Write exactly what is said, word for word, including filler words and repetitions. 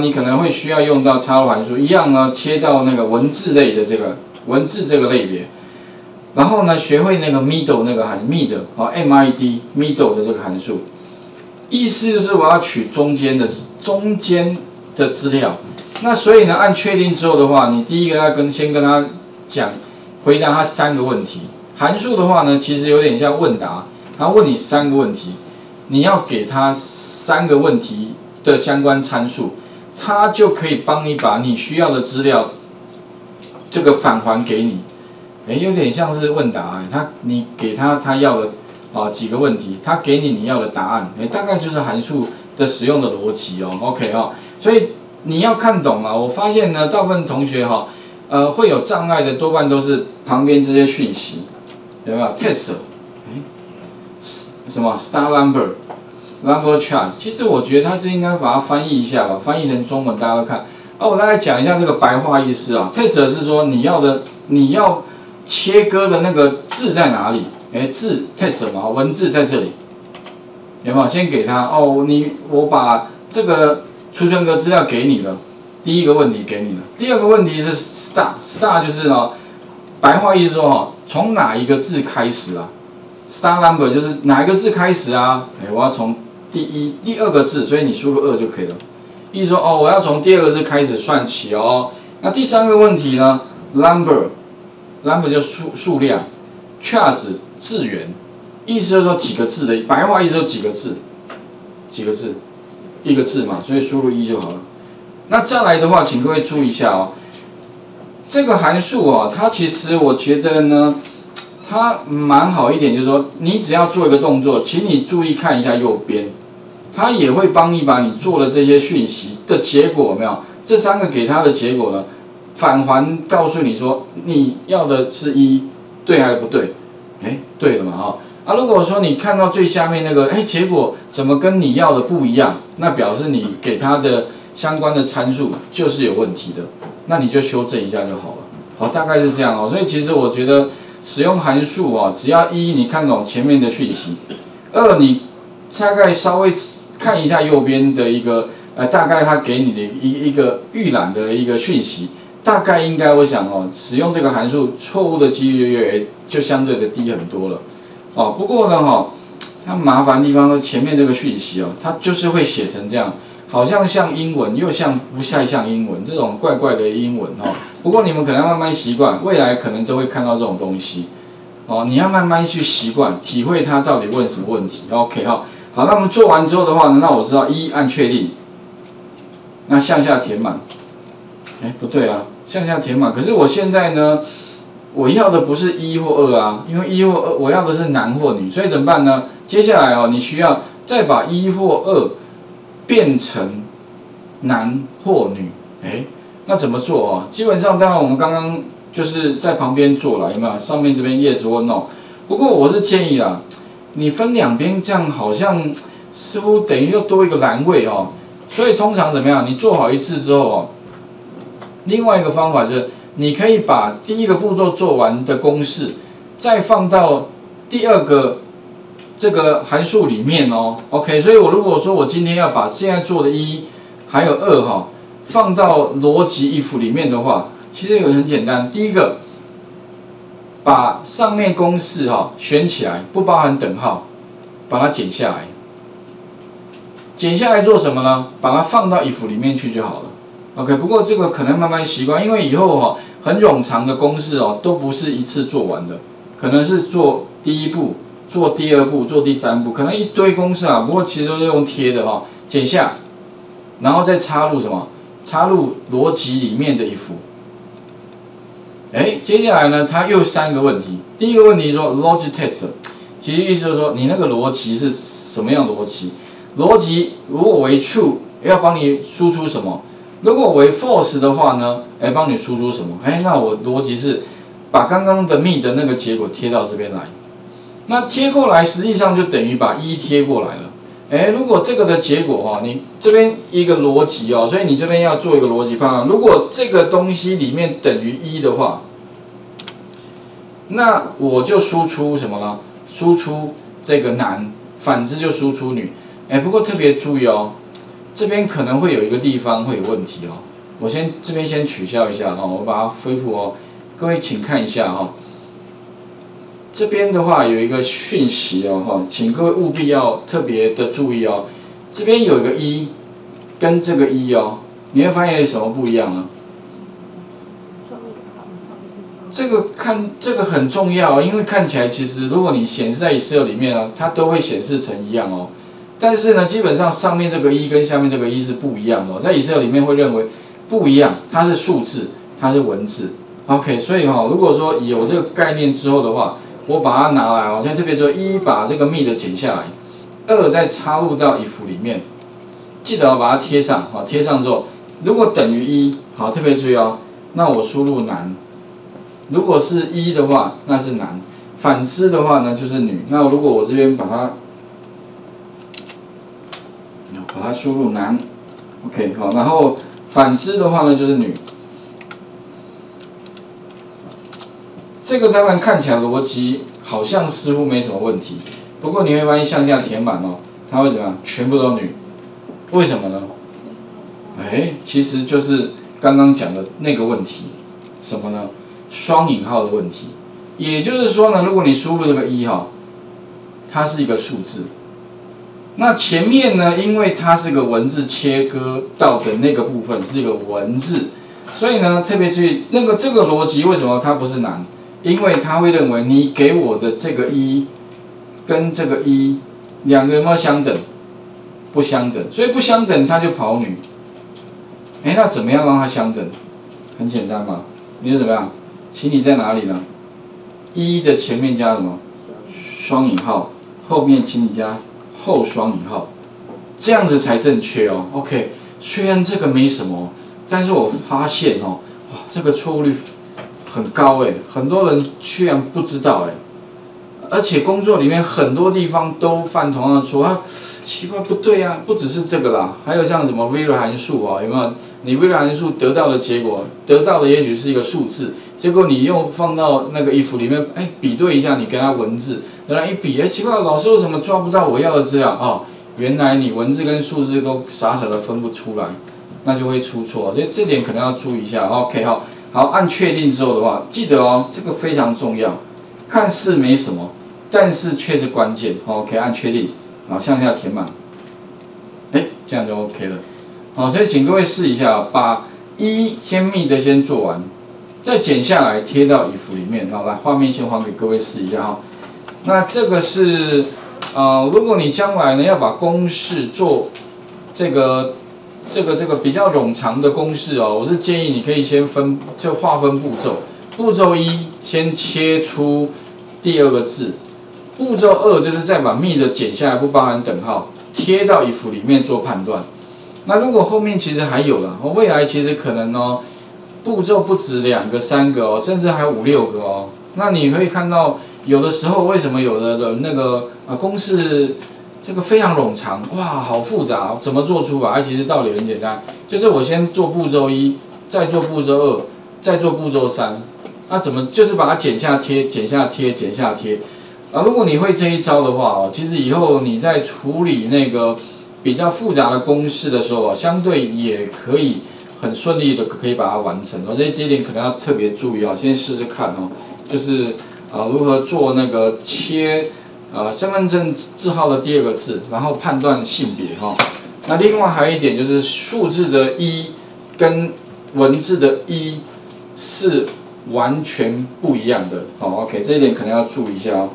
你可能会需要用到插入函数，一样呢，切到那个文字类的这个文字这个类别，然后呢，学会那个 M I D 那个函 M I D 啊 M I D M I D 的这个函数，意思就是我要取中间的中间的资料。那所以呢，按确定之后的话，你第一个要跟先跟他讲，回答他三个问题。函数的话呢，其实有点像问答，他问你三个问题，你要给他三个问题的相关参数。 它就可以帮你把你需要的资料，这个返还给你，哎，有点像是问答，它你给它它要的啊、哦、几个问题，它给你你要的答案，哎，大概就是函数的使用的逻辑哦 ，OK 哦，所以你要看懂啊，我发现呢，大部分同学哈、哦，呃，会有障碍的多半都是旁边这些讯息，有没有 ？test， 哎，什么 star number。 Number chart， 其实我觉得它这应该把它翻译一下吧，翻译成中文大家都看。哦，我大概讲一下这个白话意思啊。Test 是说你要的，你要切割的那个字在哪里？哎，字 test 嘛，文字在这里，有没有？先给他哦，你我把这个储存格资料给你了，第一个问题给你了。第二个问题是 star， star 就是哦，白话意思说哦，从哪一个字开始啊 ？Star number 就是哪一个字开始啊？哎，我要从 第一、第二个字，所以你输入二就可以了。意思说哦，我要从第二个字开始算起哦。那第三个问题呢 ？number，number 就数数量 ，chart 字元，意思就是说几个字的，白话意思就几个字，几个字，一个字嘛，所以输入一就好了。那再来的话，请各位注意一下哦，这个函数哦，它其实我觉得呢，它蛮好一点，就是说你只要做一个动作，请你注意看一下右边。 它也会帮你把你做的这些讯息的结果有没有？这三个给它的结果呢，返还告诉你说你要的是一，对还是不对？哎，对了嘛哈、哦。啊，如果说你看到最下面那个，哎，结果怎么跟你要的不一样？那表示你给它的相关的参数就是有问题的，那你就修正一下就好了。好、哦，大概是这样哦。所以其实我觉得使用函数啊、哦，只要一你看懂前面的讯息，二你大概稍微 看一下右边的一个，呃，大概它给你的一一个预览的一个讯息，大概应该我想哦，使用这个函数错误的几率也就相对的低很多了，哦，不过呢哈、哦，它麻烦的地方是前面这个讯息哦，它就是会写成这样，好像像英文又像不太像英文这种怪怪的英文哦，不过你们可能慢慢习惯，未来可能都会看到这种东西，哦，你要慢慢去习惯，体会它到底问什么问题 ，OK 哈、哦。 好，那我们做完之后的话呢，那我知道一按确定，那向下填满，哎不对啊，向下填满。可是我现在呢，我要的不是一或二啊，因为一或二我要的是男或女，所以怎么办呢？接下来哦，你需要再把一或二变成男或女，哎，那怎么做啊？基本上当然我们刚刚就是在旁边做了，有没有？上面这边 yes 或 no， 不过我是建议啦。 你分两边这样，好像似乎等于又多一个栏位哦，所以通常怎么样？你做好一次之后哦，另外一个方法就是，你可以把第一个步骤做完的公式，再放到第二个这个函数里面哦。OK， 所以我如果说我今天要把现在做的一还有二哈、哦、放到逻辑 if 里面的话，其实有很简单，第一个。 把上面公式哈、哦、选起来，不包含等号，把它剪下来。剪下来做什么呢？把它放到 if 里面去就好了。OK， 不过这个可能慢慢习惯，因为以后哈、哦、很冗长的公式哦都不是一次做完的，可能是做第一步，做第二步，做第三步，可能一堆公式啊。不过其实都是用贴的哈、哦，剪下，然后再插入什么？插入逻辑里面的 if。 哎，接下来呢，它又三个问题。第一个问题说 logic test， 其实意思就是说你那个逻辑是什么样的逻辑？逻辑如果为 true， 要帮你输出什么？如果为 false 的话呢，哎，帮你输出什么？哎，那我逻辑是把刚刚的 M I D 的那个结果贴到这边来。那贴过来实际上就等于把一贴过来了。哎，如果这个的结果哈、哦，你这边一个逻辑哦，所以你这边要做一个逻辑判断。如果这个东西里面等于一的话， 那我就输出什么呢？输出这个男，反之就输出女。哎，不过特别注意哦，这边可能会有一个地方会有问题哦。我先这边先取消一下哈、哦，我把它恢复哦。各位请看一下哈、哦，这边的话有一个讯息哦哈，请各位务必要特别的注意哦。这边有一个一，跟这个一哦，你会发现有什么不一样呢？这个看这个很重要，因为看起来其实如果你显示在 Excel 里面啊，它都会显示成一样哦。但是呢，基本上上面这个一跟下面这个一是不一样的、哦，在 Excel 里面会认为不一样，它是数字，它是文字。OK， 所以哈、哦，如果说有这个概念之后的话，我把它拿来、哦，我现在特别说一把这个 M I D 剪下来，二再插入到 if 里面，记得要把它贴上啊、哦，贴上之后，如果等于一，好，特别注意哦，那我输入男。如果是一的话，那是男；反之的话呢，就是女。那如果我这边把它，把它输入男 ，OK 好，然后反之的话呢，就是女。这个当然看起来逻辑好像似乎没什么问题，不过你会发现向下填满哦，它会怎么样？全部都女，为什么呢？哎，其实就是刚刚讲的那个问题，什么呢？双引号的问题，也就是说呢，如果你输入这个一哈，它是一个数字。那前面呢，因为它是个文字切割到的那个部分是一个文字，所以呢，特别注意那个这个逻辑为什么它不是难？因为它会认为你给我的这个一跟这个一两个有没有相等？不相等，所以不相等它就跑女。哎，那怎么样让它相等？很简单嘛，你就怎么样？请你在哪里呢？一的前面加什么？双引号，后面请你加后双引号，这样子才正确哦。OK， 虽然这个没什么，但是我发现哦，哇，这个错误率很高哎，很多人居然不知道哎，而且工作里面很多地方都犯同样的错啊，奇怪不对啊，不只是这个啦，还有像什么 vlookup 函数啊、哦，有没有？你 vlookup 函数得到的结果，得到的也许是一个数字。结果你又放到那个 if 里面，哎，比对一下你跟它文字，然后一比，哎，奇怪，老师为什么抓不到我要的资料？哦，原来你文字跟数字都傻傻的分不出来，那就会出错，所以这点可能要注意一下。OK， 好，好，按确定之后的话，记得哦，这个非常重要，看似没什么，但是却是关键。OK， 按确定，然后向下填满，哎，这样就 OK 了。好，所以请各位试一下，把一先密的先做完。再剪下来贴到 if 里面，好，来画面先还给各位试一下哈。那这个是，呃，如果你将来呢要把公式做这个这个这个比较冗长的公式哦，我是建议你可以先分就划分步骤。步骤一先切出第二个字，步骤二就是再把 M I D 的剪下来不包含等号贴到 if 里面做判断。那如果后面其实还有啦，未来其实可能哦。步骤不止两个、三个哦，甚至还有五六个哦。那你可以看到，有的时候为什么有的人那个啊公式这个非常冗长，哇，好复杂、哦，怎么做出来？其实道理很简单，就是我先做步骤一，再做步骤二，再做步骤三。那、啊、怎么就是把它剪下贴、剪下贴、剪下贴啊？如果你会这一招的话哦，其实以后你在处理那个比较复杂的公式的时候啊，相对也可以。很顺利的可以把它完成哦，所以这一点可能要特别注意哦。先试试看哦，就是啊、呃、如何做那个切呃身份证字号的第二个字，然后判断性别哈、哦。那另外还有一点就是数字的一跟文字的一是完全不一样的哦。OK， 这一点可能要注意一下哦。